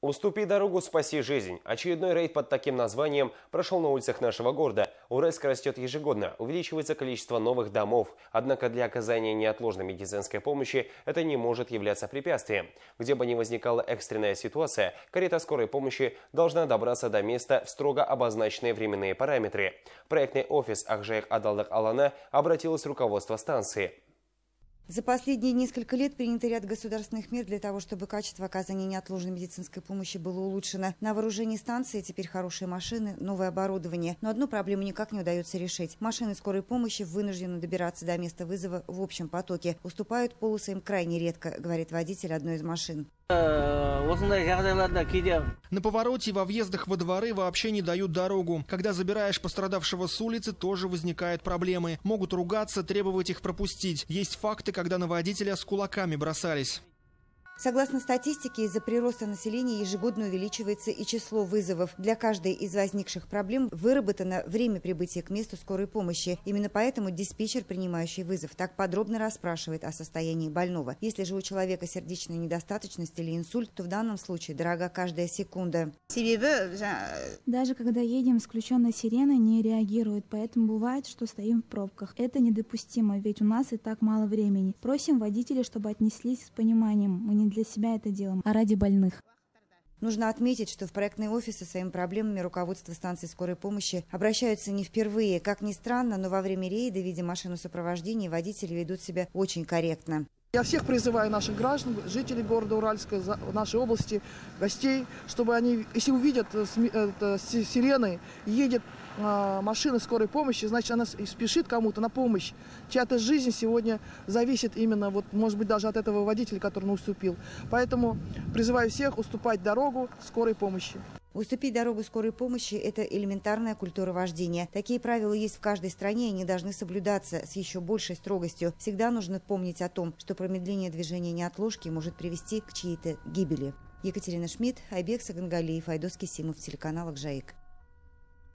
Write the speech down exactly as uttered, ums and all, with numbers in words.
Уступи дорогу, спаси жизнь. Очередной рейд под таким названием прошел на улицах нашего города. Уральск растет ежегодно, увеличивается количество новых домов. Однако для оказания неотложной медицинской помощи это не может являться препятствием. Где бы ни возникала экстренная ситуация, карета скорой помощи должна добраться до места в строго обозначенные временные параметры. В проектный офис Ақжайық Адалдық Алана обратилось руководство станции. За последние несколько лет принято ряд государственных мер для того, чтобы качество оказания неотложной медицинской помощи было улучшено. На вооружении станции теперь хорошие машины, новое оборудование. Но одну проблему никак не удается решить. Машины скорой помощи вынуждены добираться до места вызова в общем потоке. Уступают полосы им крайне редко, говорит водитель одной из машин. На повороте и во въездах во дворы вообще не дают дорогу. Когда забираешь пострадавшего с улицы, тоже возникают проблемы. Могут ругаться, требовать их пропустить. Есть факты, когда на водителя с кулаками бросались. Согласно статистике, из-за прироста населения ежегодно увеличивается и число вызовов. Для каждой из возникших проблем выработано время прибытия к месту скорой помощи. Именно поэтому диспетчер, принимающий вызов, так подробно расспрашивает о состоянии больного. Если же у человека сердечная недостаточность или инсульт, то в данном случае дорога каждая секунда. Даже когда едем, включенная сирена не реагирует, поэтому бывает, что стоим в пробках. Это недопустимо, ведь у нас и так мало времени. Просим водителей, чтобы отнеслись с пониманием. Мы не для себя это делаем, а ради больных. Нужно отметить, что в проектные офисы своими проблемами руководство станции скорой помощи обращаются не впервые. Как ни странно, но во время рейда, видя машину сопровождения, водители ведут себя очень корректно. Я всех призываю наших граждан, жителей города Уральска, нашей области, гостей, чтобы они, если увидят сирены, едет машина скорой помощи, значит, она спешит кому-то на помощь. Чья-то жизнь сегодня зависит именно, вот, может быть, даже от этого водителя, который не уступил. Поэтому призываю всех уступать дорогу скорой помощи. Уступить дорогу скорой помощи – это элементарная культура вождения. Такие правила есть в каждой стране, и они должны соблюдаться с еще большей строгостью. Всегда нужно помнить о том, что промедление движения неотложки может привести к чьей-то гибели. Екатерина Шмидт, Айбек Сагангалиев, Айдоский Симов, телеканал «Жаик».